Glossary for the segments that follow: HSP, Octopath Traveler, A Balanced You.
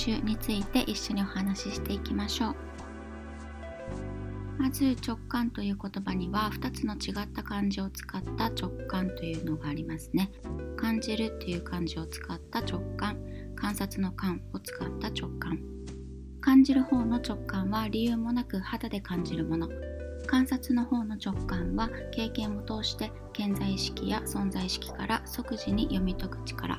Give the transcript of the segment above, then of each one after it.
習について一緒にお話ししていきましょう。まず直感という言葉には2つの違った漢字を使った直感というのがありますね。感じるという漢字を使った直感、観察の感を使った直感。感じる方の直感は理由もなく肌で感じるもの。観察の方の直感は経験を通して潜在意識や存在意識から即時に読み解く力。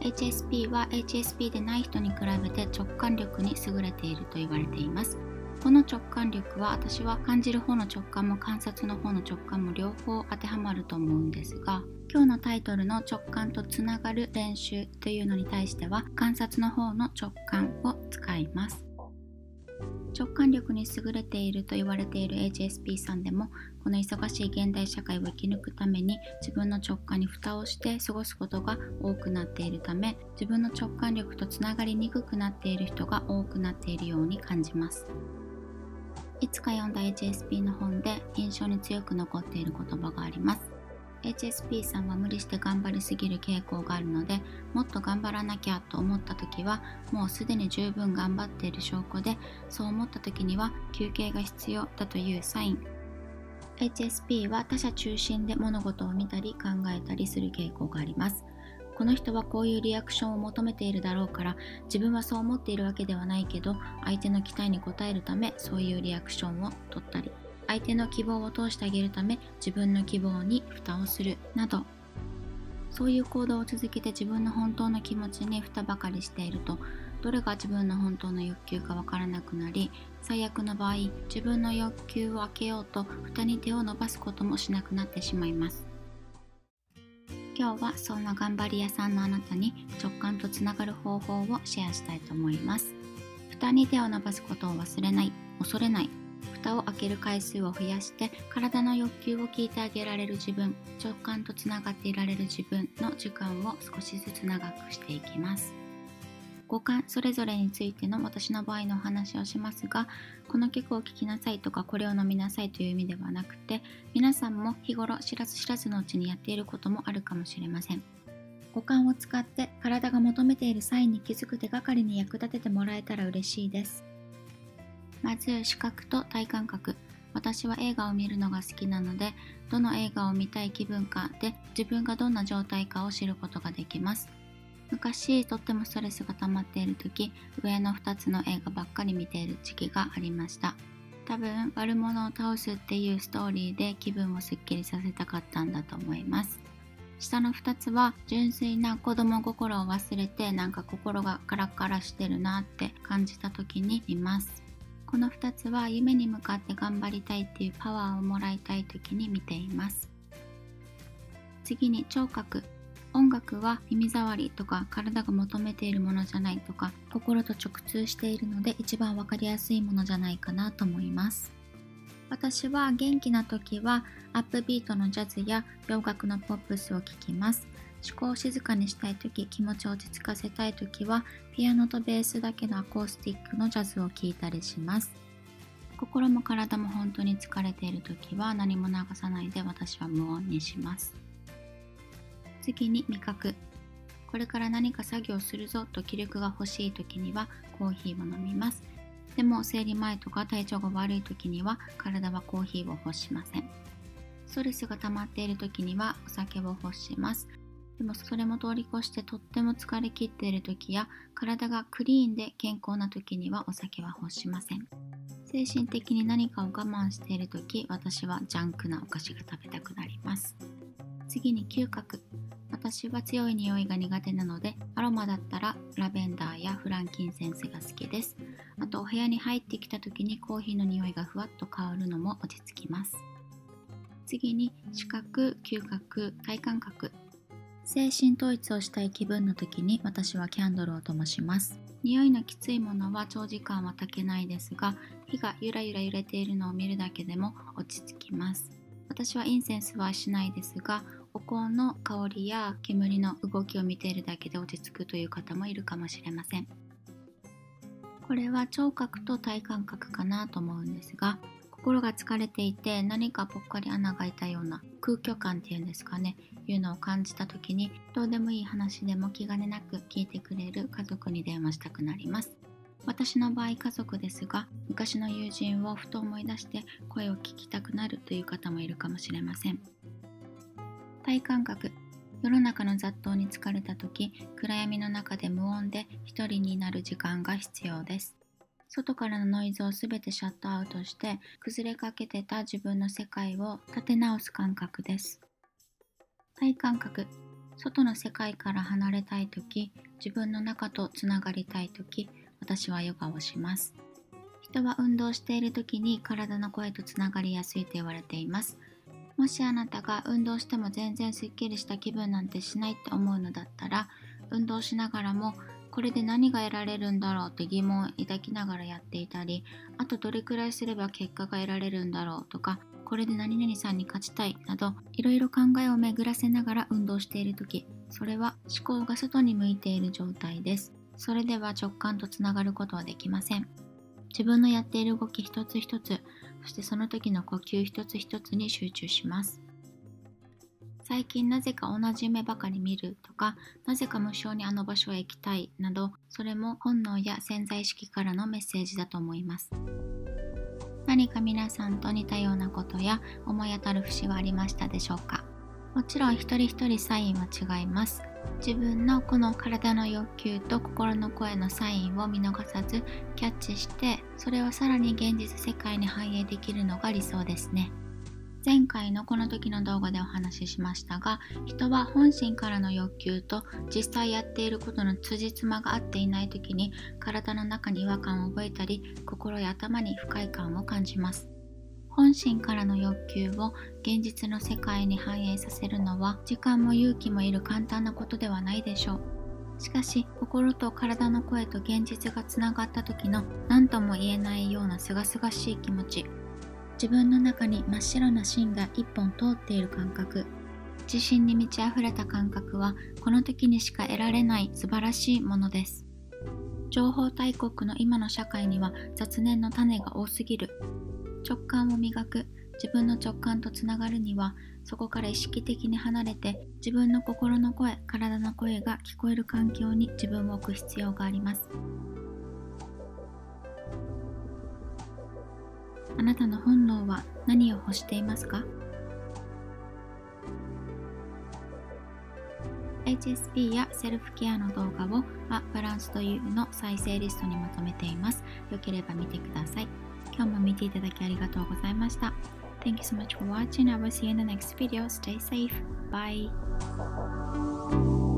HSP は HSP でない人に比べて直感力に優れていると言われています。この直感力は私は感じる方の直感も観察の方の直感も両方当てはまると思うんですが、今日のタイトルの直感とつながる練習というのに対しては観察の方の直感を使います。直感力に優れていると言われている HSP さんでも、この忙しい現代社会を生き抜くために自分の直感に蓋をして過ごすことが多くなっているため、自分の直感力とつながりにくくなっている人が多くなっているように感じます。いつか読んだ HSP の本で印象に強く残っている言葉があります。HSP さんは無理して頑張りすぎる傾向があるので、もっと頑張らなきゃと思った時はもうすでに十分頑張っている証拠で、そう思った時には休憩が必要だというサイン。 HSP は他者中心で物事を見たり考えたりする傾向があります。この人はこういうリアクションを求めているだろうから、自分はそう思っているわけではないけど相手の期待に応えるためそういうリアクションを取ったり、相手の希望を通してあげるため自分の希望に蓋をするなど、そういう行動を続けて自分の本当の気持ちに蓋ばかりしていると、どれが自分の本当の欲求かわからなくなり、最悪の場合自分の欲求を開けようと蓋に手を伸ばすこともしなくなってしまいます。今日はそんな頑張り屋さんのあなたに直感とつながる方法をシェアしたいと思います。蓋に手を伸ばすことを忘れない、恐れない、蓋を開ける回数を増やして体の欲求を聞いてあげられる自分、直感とつながっていられる自分の時間を少しずつ長くしていきます。五感それぞれについての私の場合のお話をしますが、この曲を聴きなさいとかこれを飲みなさいという意味ではなくて、皆さんも日頃知らず知らずのうちにやっていることもあるかもしれません。五感を使って体が求めているサインに気づく手がかりに役立ててもらえたら嬉しいです。まず視覚と体感覚。私は映画を見るのが好きなので、どの映画を見たい気分かで自分がどんな状態かを知ることができます。昔とってもストレスが溜まっている時、上の2つの映画ばっかり見ている時期がありました。多分悪者を倒すっていうストーリーで気分をすっきりさせたかったんだと思います。下の2つは純粋な子供心を忘れて、なんか心がカラカラしてるなって感じた時に見ます。この2つは夢に向かって頑張りたいっていうパワーをもらいたい時に見ています。次に聴覚。音楽は耳障りとか体が求めているものじゃないとか、心と直通しているので一番わかりやすいものじゃないかなと思います。私は元気な時はアップビートのジャズや洋楽のポップスを聴きます。思考を静かにしたい時、気持ちを落ち着かせたい時はピアノとベースだけのアコースティックのジャズを聴いたりします。心も体も本当に疲れている時は何も流さないで私は無音にします。次に味覚。これから何か作業するぞと気力が欲しい時にはコーヒーを飲みます。でも生理前とか体調が悪い時には体はコーヒーを欲しません。ストレスが溜まっている時にはお酒を欲します。でもそれも通り越してとっても疲れ切っている時や体がクリーンで健康な時にはお酒は欲しません。精神的に何かを我慢している時、私はジャンクなお菓子が食べたくなります。次に嗅覚。私は強い匂いが苦手なので、アロマだったらラベンダーやフランキンセンスが好きです。あとお部屋に入ってきた時にコーヒーの匂いがふわっと香るのも落ち着きます。次に視覚、嗅覚、体感覚。精神統一をしたい気分の時に私はキャンドルを灯します。匂いのきついものは長時間は炊けないですが、火がゆらゆら揺れているのを見るだけでも落ち着きます。私はインセンスはしないですが、お香の香りや煙の動きを見ているだけで落ち着くという方もいるかもしれません。これは聴覚と体感覚かなと思うんですが、心が疲れていて何かぽっかり穴が開いたような、空虚感っていうんですかね、いうのを感じた時に、どうでもいい話でも気兼ねなく聞いてくれる家族に電話したくなります。私の場合家族ですが、昔の友人をふと思い出して声を聞きたくなるという方もいるかもしれません。体感覚。世の中の雑踏に疲れた時、暗闇の中で無音で一人になる時間が必要です。外からのノイズを全てシャットアウトして、崩れかけてた自分の世界を立て直す感覚です。体感覚。外の世界から離れたい時、自分の中とつながりたい時、私はヨガをします。人は運動している時に体の声とつながりやすいと言われています。もしあなたが運動しても全然すっきりした気分なんてしないって思うのだったら、運動しながらもこれで何が得られるんだろうって疑問を抱きながらやっていたり、あとどれくらいすれば結果が得られるんだろうとか、これで何々さんに勝ちたいなど、いろいろ考えを巡らせながら運動しているとき、それは思考が外に向いている状態です。それでは直感とつながることはできません。自分のやっている動き一つ一つ、そしてその時の呼吸一つ一つに集中します。最近なぜか同じ夢ばかり見るとか、なぜか無性にあの場所へ行きたいなど、それも本能や潜在意識からのメッセージだと思います。何か皆さんと似たようなことや思い当たる節はありましたでしょうか？もちろん一人一人サインは違います。自分のこの体の欲求と心の声のサインを見逃さずキャッチして、それをさらに現実世界に反映できるのが理想ですね。前回のこの時の動画でお話ししましたが、人は本心からの欲求と実際やっていることの辻褄が合っていない時に、体の中に違和感を覚えたり、心や頭に不快感を感じます。本心からの欲求を現実の世界に反映させるのは時間も勇気もいる簡単なことではないでしょう。しかし、心と体の声と現実がつながった時の何とも言えないような清々しい気持ち、自分の中に真っ白な芯が一本通っている感覚、自信に満ち溢れた感覚はこの時にしか得られない素晴らしいものです。情報大国の今の社会には雑念の種が多すぎる。直感を磨く。自分の直感とつながるには、そこから意識的に離れて自分の心の声、体の声が聞こえる環境に自分を置く必要があります。あなたの本能は何を欲していますか？ HSP やセルフケアの動画を A Balanced You の再生リストにまとめています。よければ見てください。今日も見ていただきありがとうございました。Thank you so much for watching. I will see you in the next video. Stay safe. Bye.